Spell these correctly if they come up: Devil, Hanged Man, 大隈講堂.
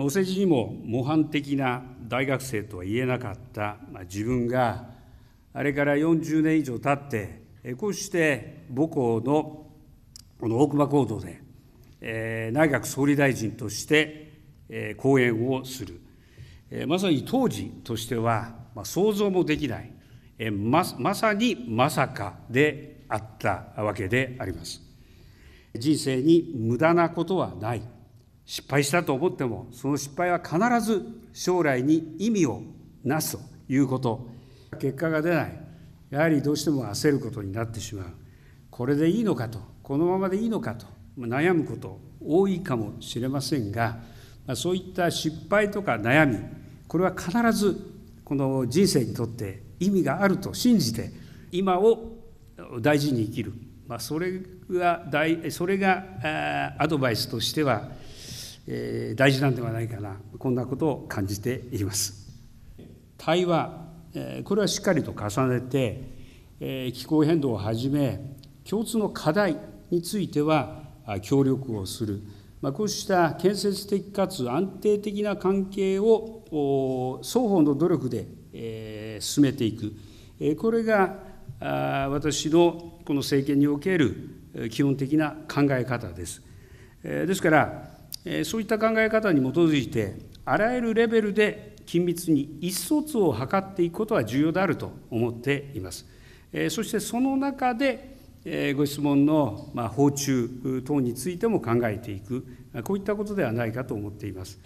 お世辞にも模範的な大学生とは言えなかった自分が、あれから40年以上経って、こうして母校のこの大隈講堂で、内閣総理大臣として、講演をする、まさに当時としては、想像もできない、まさにまさかであったわけであります。人生に無駄なことはない。失敗したと思っても、その失敗は必ず将来に意味をなすということ。結果が出ない。やはりどうしても焦ることになってしまう。これでいいのかと、このままでいいのかと悩むこと多いかもしれませんが、そういった失敗とか悩み、これは必ずこの人生にとって意味があると信じて、今を大事に生きる。それがアドバイスとしては大事なんではないかな、こんなことを感じています。対話、これはしっかりと重ねて、気候変動をはじめ、共通の課題については協力をする、こうした建設的かつ安定的な関係を双方の努力で進めていく、これが私のこの政権における基本的な考え方です。ですから、そういった考え方に基づいて、あらゆるレベルで緊密に意思疎通を図っていくことは重要であると思っています。そしてその中で、ご質問の訪中等についても考えていく、こういったことではないかと思っています。